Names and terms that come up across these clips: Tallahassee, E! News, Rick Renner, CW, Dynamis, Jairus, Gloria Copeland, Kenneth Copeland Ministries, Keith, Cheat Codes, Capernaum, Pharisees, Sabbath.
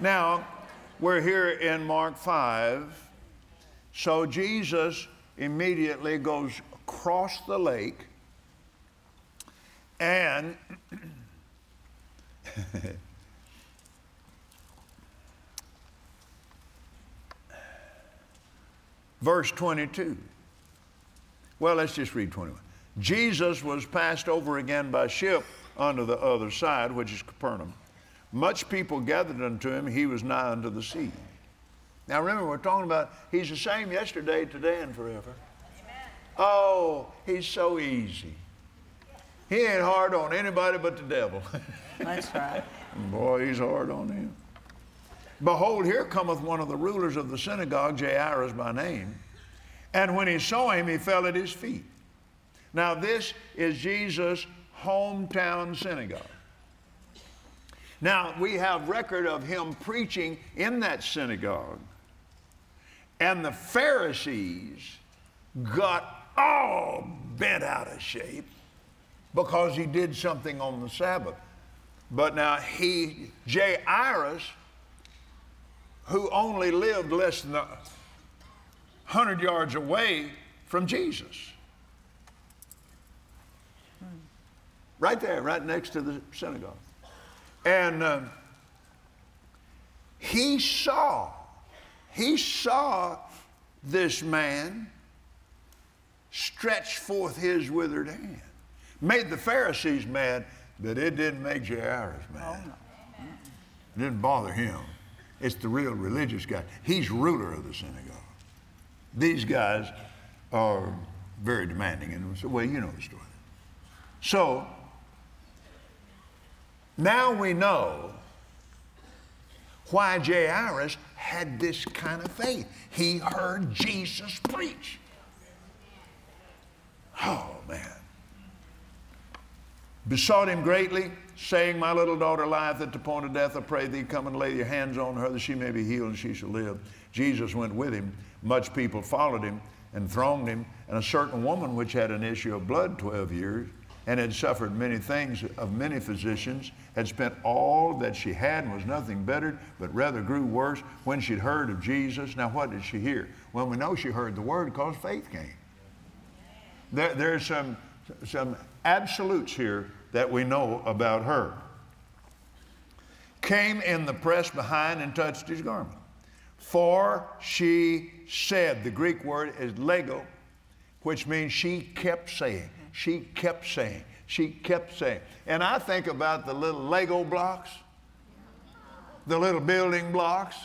Now, we're here in Mark 5. So Jesus immediately goes across the lake and verse 22. Well, let's just read 21. Jesus was passed over again by ship unto the other side, which is Capernaum. Much people gathered unto him. He was nigh unto the sea. Now remember, we're talking about he's the same yesterday, today, and forever. Amen. Oh, he's so easy. He ain't hard on anybody but the devil. That's right. Boy, he's hard on him. Behold, here cometh one of the rulers of the synagogue, Jairus by name. And when he saw him, he fell at his feet. Now this is Jesus' hometown synagogue. Now we have record of him preaching in that synagogue. And the Pharisees got all bent out of shape because he did something on the Sabbath. But now Jairus, who only lived less than 100 yards away from Jesus. Right there, right next to the synagogue. And he saw this man stretch forth his withered hand. Made the Pharisees mad, but it didn't make Jairus mad. Oh, no. It didn't bother him. It's the real religious guy. He's ruler of the synagogue. These guys are very demanding. And so, well, you know the story. So now we know why Jairus had this kind of faith. He heard Jesus preach. Oh, man. Besought him greatly, saying, My little daughter lieth at the point of death. I pray thee, come and lay your hands on her, that she may be healed, and she shall live. Jesus went with him. Much people followed him and thronged him. And a certain woman which had an issue of blood 12 years, and had suffered many things of many physicians, had spent all that she had, and was nothing bettered, but rather grew worse, when she'd heard of Jesus. Now what did she hear? Well, we know she heard the word because faith came. There's some absolutes here that we know about her. Came in the press behind and touched his garment. For she said, the Greek word is lego, which means she kept saying. She kept saying, she kept saying. And I think about the little Lego blocks, the little building blocks.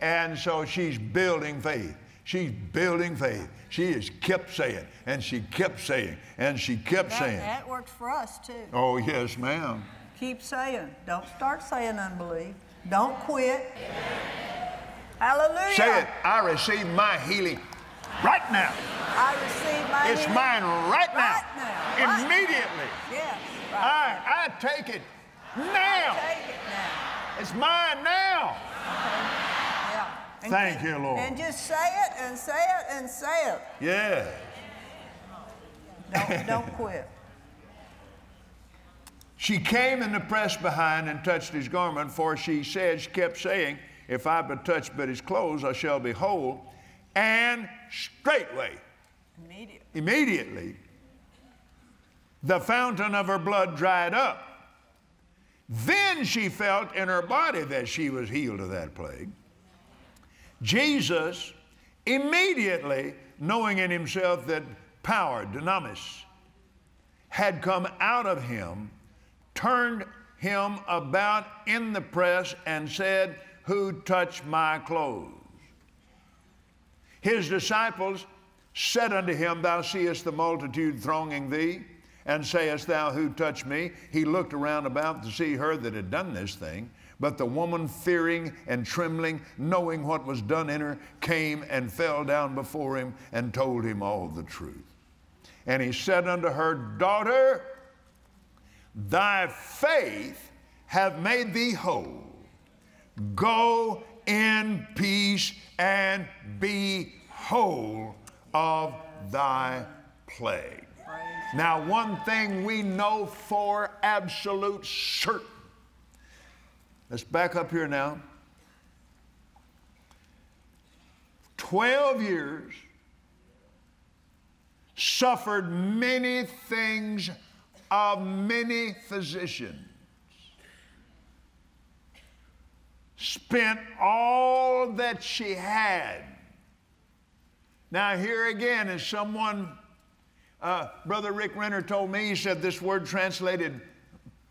And so she's building faith. She's building faith. She has kept saying, and she kept saying, and she kept saying. That works for us, too. Oh, yes, ma'am. Keep saying. Don't start saying unbelief. Don't quit. Amen. Hallelujah. Say it. I receive my healing right now. I receive my healing. It's mine right now. Immediately. Yes. I take it now. I take it now. It's mine now. Yeah. Thank you, Lord. And just say it and say it and say it. Yeah. Don't quit. She came in the press behind and touched his garment, for she said, she kept saying, if I but touch but his clothes, I shall be whole. And straightway, immediately, the fountain of her blood dried up. Then she felt in her body that she was healed of that plague. Jesus, immediately knowing in himself that power, dynamis, had come out of him, turned him about in the press and said, Who touched my clothes? His disciples said unto him, Thou seest the multitude thronging thee, and sayest thou, Who touched me? He looked around about to see her that had done this thing. But the woman, fearing and trembling, knowing what was done in her, came and fell down before him and told him all the truth. And he said unto her, Daughter, thy faith hath made thee whole. Go in peace and be whole of thy plague. Now, one thing we know for absolute certain, Let's back up here now. 12 years, suffered many things of many physicians, spent all that she had. Now here again is someone, Brother Rick Renner told me, he said this word translated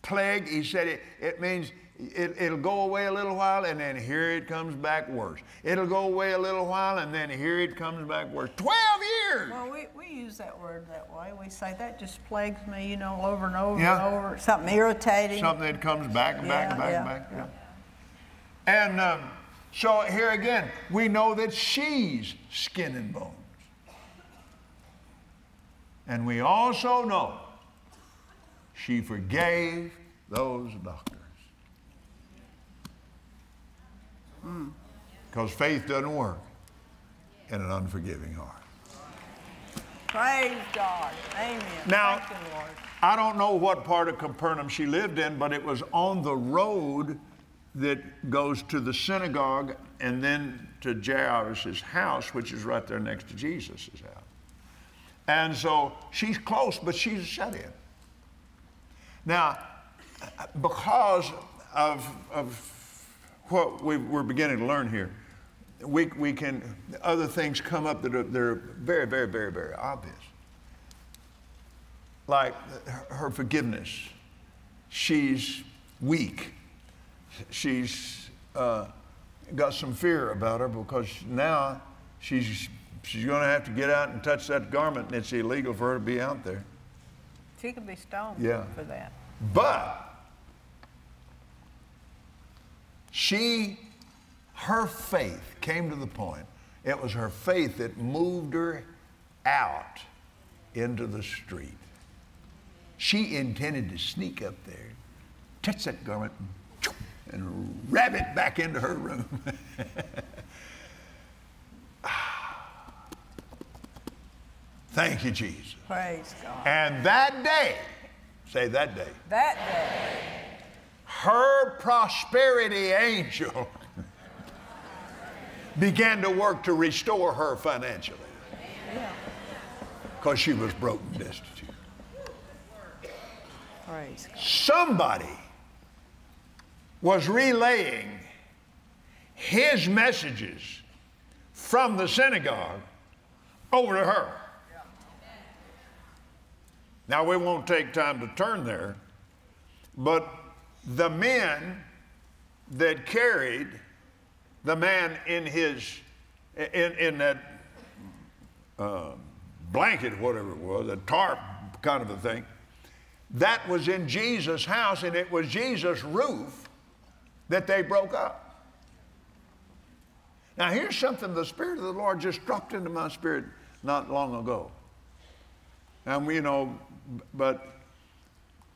plague, he said it means it'll go away a little while and then here it comes back worse. It'll go away a little while and then here it comes back worse. 12 years! Well, we use that word that way. We say that just plagues me, you know, over and over and over. Something irritating. Something that comes back and back and back and back. Yeah. And so here again, we know that she's skin and bones. And we also know she forgave those doctors. Because faith doesn't work in an unforgiving heart. Praise God. Amen. Now, thank you, Lord. I don't know what part of Capernaum she lived in, but it was on the road that goes to the synagogue and then to Jairus' house, which is right there next to Jesus' house. And so she's close, but she's a shut-in. Now, because of what we're beginning to learn here, we can, other things come up that are very, very, very, very obvious. Like her forgiveness. She's weak. She's got some fear about her because now she's going to have to get out and touch that garment, and it's illegal for her to be out there. She could be stoned for that. But her faith came to the point. It was her faith that moved her out into the street. She intended to sneak up there, touch that garment, and wrap it back into her room. Thank you, Jesus. Praise God. And that day, say that day. That day. Her prosperity angel began to work to restore her financially because she was broke and destitute. Somebody was relaying his messages from the synagogue over to her. Now, we won't take time to turn there, but the men that carried the man in his, in that blanket, whatever it was, a tarp kind of a thing, that was in Jesus' house, and it was Jesus' roof that they broke up. Now here's something the Spirit of the Lord just dropped into my spirit not long ago. And you know,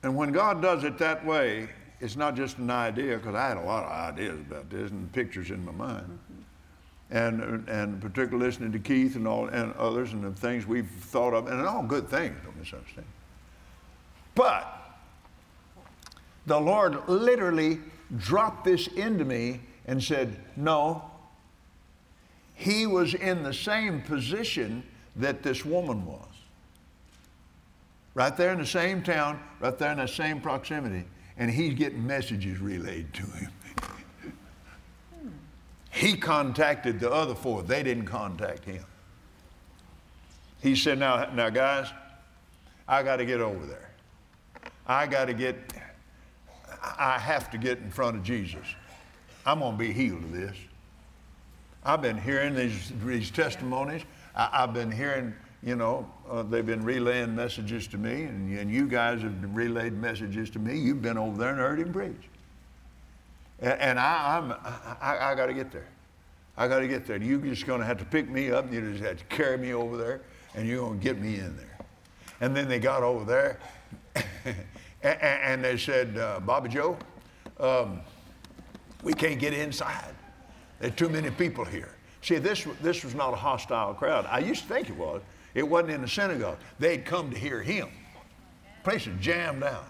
and when God does it that way, it's not just an idea, because I had a lot of ideas about this and pictures in my mind. And particularly listening to Keith and all and others and the things we've thought of, and all good things, don't misunderstand. But the Lord literally dropped this into me and said, no, he was in the same position that this woman was. Right there in the same town, right there in that same proximity. And he's getting messages relayed to him. He contacted the other four. They didn't contact him. He said, now guys, I got to get over there. I have to get in front of Jesus. I'm going to be healed of this. I've been hearing these testimonies. I've been hearing, you know, they've been relaying messages to me, and you guys have relayed messages to me. You've been over there and heard him preach. And I got to get there. I got to get there. You're just going to have to pick me up. You just have to carry me over there, and you're going to get me in there. And then they got over there, and they said, Bobby Joe, we can't get inside. There are too many people here. See, this was not a hostile crowd. I used to think it was. It wasn't in the synagogue. They'd come to hear him. Place is jammed down.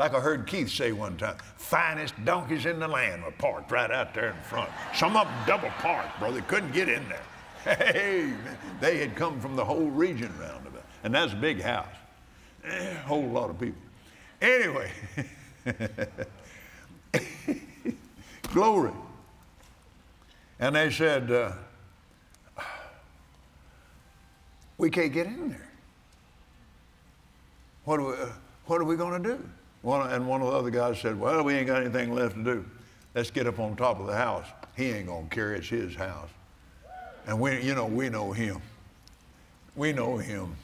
Like I heard Keith say one time, finest donkeys in the land were parked right out there in front. Some of them double parked, brother. They couldn't get in there. Hey, they had come from the whole region round about. And that's a big house. A whole lot of people. Anyway. Glory. And they said, we can't get in there. What are we going to do? One of the other guys said, well, we ain't got anything left to do. Let's get up on top of the house. He ain't going to care. It's his house. And we know him. We know him.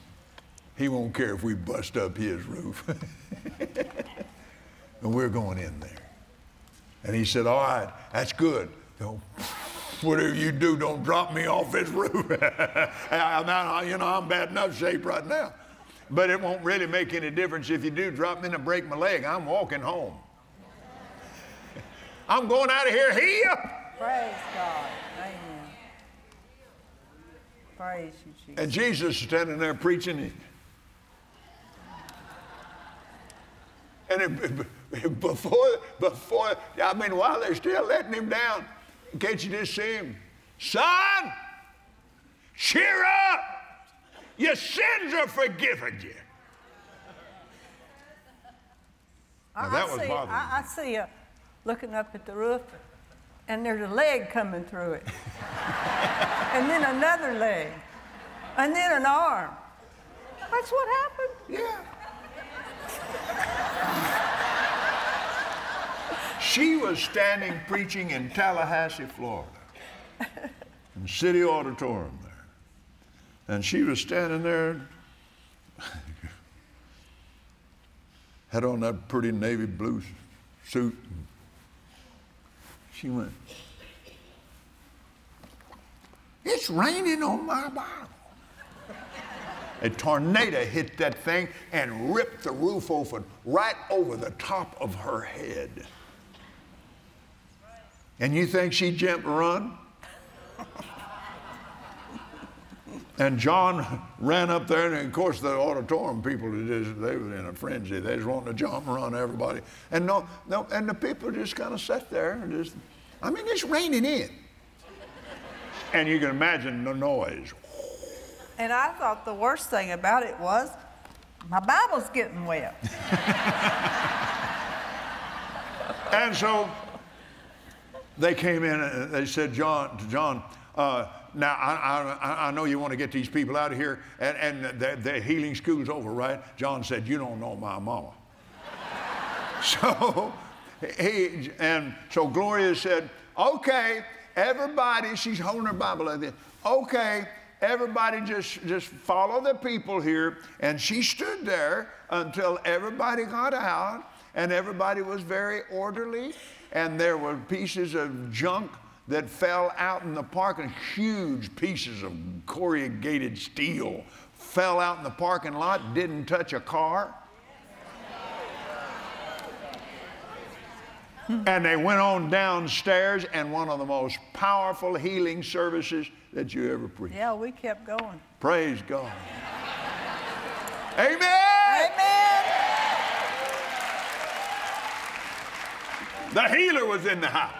He won't care if we bust up his roof. And we're going in there. And he said, all right, that's good. Don't, whatever you do, don't drop me off this roof. I'm bad enough shape right now. But it won't really make any difference if you do drop me and break my leg. I'm walking home. I'm going out of here healed. Praise God. Amen. Praise you, Jesus. And Jesus standing there preaching it. And before, I mean, while they're still letting him down, can't you just see him? Son, cheer up. Your sins are forgiven you. Now, that was bothering me. I see you looking up at the roof, and there's a leg coming through it. And then another leg. And then an arm. That's what happened. Yeah. She was standing preaching in Tallahassee, Florida, in City Auditorium there. And she was standing there, had on that pretty navy blue suit. She went, it's raining on my Bible. A tornado hit that thing and ripped the roof open right over the top of her head. And you think she jumped and run? And John ran up there, and of course the auditorium people, they were in a frenzy. They just wanted to jump and run everybody. And and the people just kind of sat there and just, I mean, it's raining in. And you can imagine the noise. And I thought the worst thing about it was, my Bible's getting wet. And so they came in and they said, John, now I know you want to get these people out of here, and the healing school's over, right? John said, you don't know my mama. So Gloria said, okay, everybody, she's holding her Bible like this, okay, everybody just follow the people here. And she stood there until everybody got out, and everybody was very orderly, and there were pieces of junk that fell out in the parking, huge pieces of corrugated steel fell out in the parking lot, didn't touch a car. And they went on downstairs, and one of the most powerful healing services that you ever preached. Yeah, we kept going. Praise God. Amen. Amen. The healer was in the house.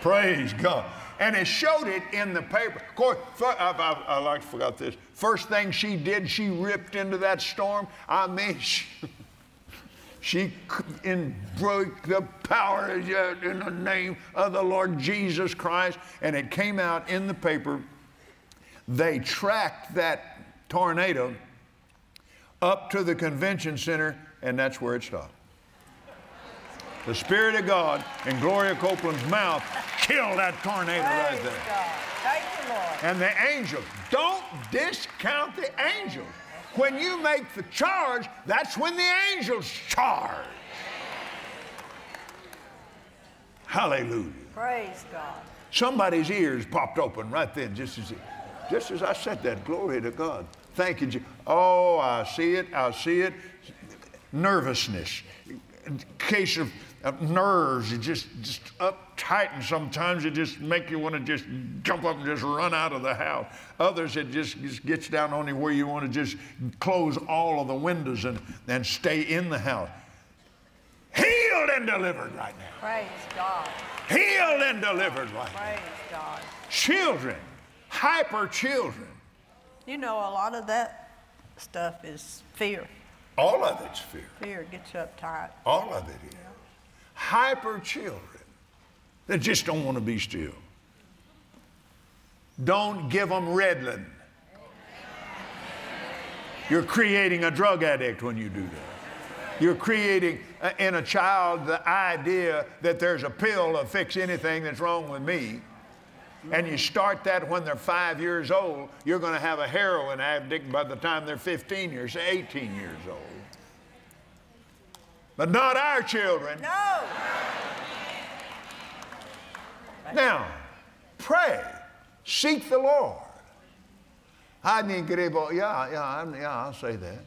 Praise God. And it showed it in the paper. Of course, I like to forget this. First thing she did, she ripped into that storm. I mean, she broke the power in the name of the Lord Jesus Christ. And it came out in the paper. They tracked that tornado up to the convention center, and that's where it stopped. The Spirit of God in Gloria Copeland's mouth killed that tornado right there. Thank you, Lord. And the angels, don't discount the angels. When you make the charge, that's when the angels charge. Hallelujah. Praise God. Somebody's ears popped open right then, just as I said that. Glory to God. Thank you. Oh, I see it. I see it. Nervousness. Case of nerves, you just uptight, and sometimes it just make you want to just jump up and just run out of the house. Others, it just gets down on you where you want to just close all of the windows and stay in the house. healed and delivered right now. Praise God. Healed and delivered right now. Praise God. Children, hyper children. You know, a lot of that stuff is fear. All of it's fear. Fear gets you uptight. All of it is. Hyper children that just don't want to be still. Don't give them Redlin. You're creating a drug addict when you do that. You're creating in a child the idea that there's a pill to fix anything that's wrong with me. And you start that when they're 5 years old, you're going to have a heroin addict by the time they're 15 years, 18 years old. But not our children. No. Now, pray. Seek the Lord. I'll say that.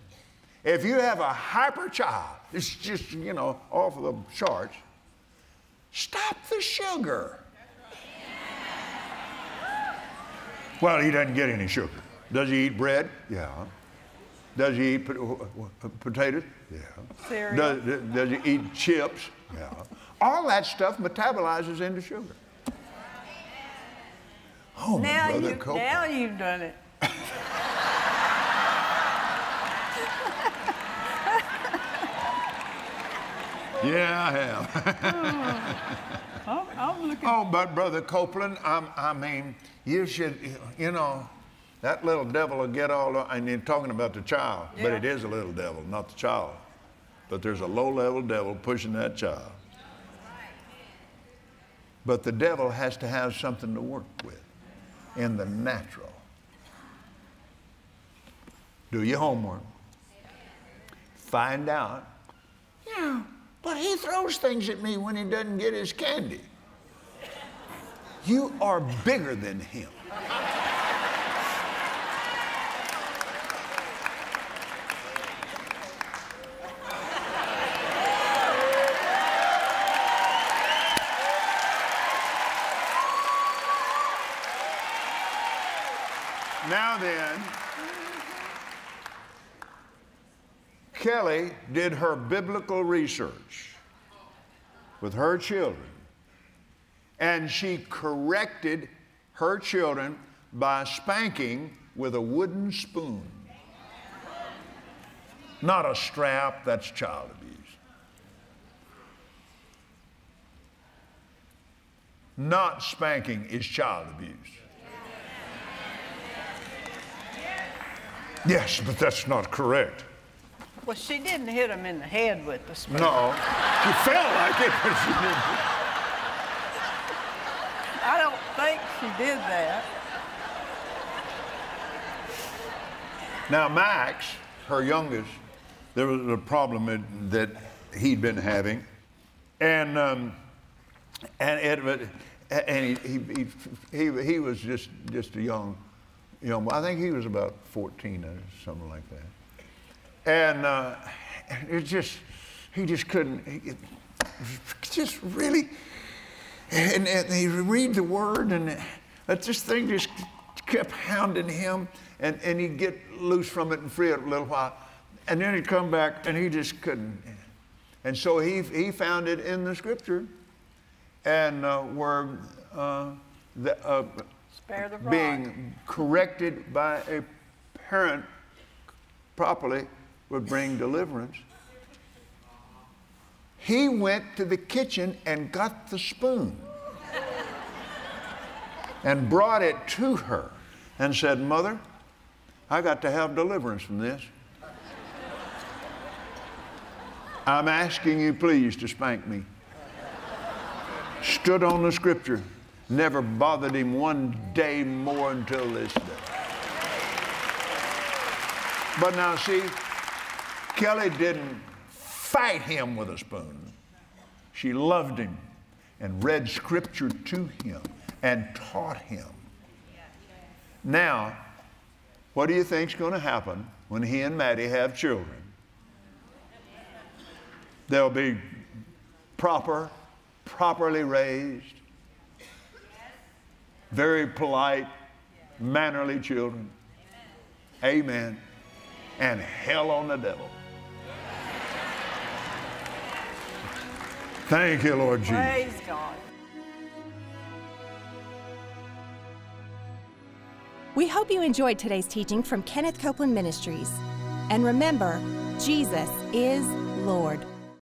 If you have a hyper child, it's just, you know, off of the charts, stop the sugar. Well, he doesn't get any sugar. Does he eat bread? Yeah. Does he eat potatoes? Yeah. Cereal. Does he eat chips? Yeah. All that stuff metabolizes into sugar. Oh, now Brother Copeland. Now you've done it. Yeah, I have. I'm looking. Oh, but Brother Copeland, I mean, you should, you know, that little devil will get all, and you're talking about the child, yeah. But it is a little devil, not the child. But there's a low-level devil pushing that child. But the devil has to have something to work with in the natural. Do your homework. Find out. Yeah, but he throws things at me when he doesn't get his candy. You are bigger than him. Now then, Kelly did her biblical research with her children, and she corrected her children by spanking with a wooden spoon. Not a strap, that's child abuse. Not spanking is child abuse. Yes, but that's not correct. Well, she didn't hit him in the head with the spoon. No, she felt like it, but she didn't. I don't think she did that. Now, Max, her youngest, there was a problem that he'd been having, and he was just a young. You know, I think he was about 14 or something like that. And he just couldn't, and he'd read the word, and that this thing just kept hounding him, and he'd get loose from it and free it a little while. And then he'd come back, and he just couldn't. And so he found it in the scripture, and being corrected by a parent properly would bring deliverance. He went to the kitchen and got the spoon and brought it to her and said, "Mother, I got to have deliverance from this. I'm asking you please to spank me." Stood on the scripture. Never bothered him one day more until this day. But now see, Kelly didn't fight him with a spoon. She loved him and read scripture to him and taught him. Now, what do you think's going to happen when he and Maddie have children? They'll be properly raised, very polite, mannerly children. Amen. Amen. And hell on the devil. Thank you, Lord Jesus. Praise God. We hope you enjoyed today's teaching from Kenneth Copeland Ministries. And remember, Jesus is Lord.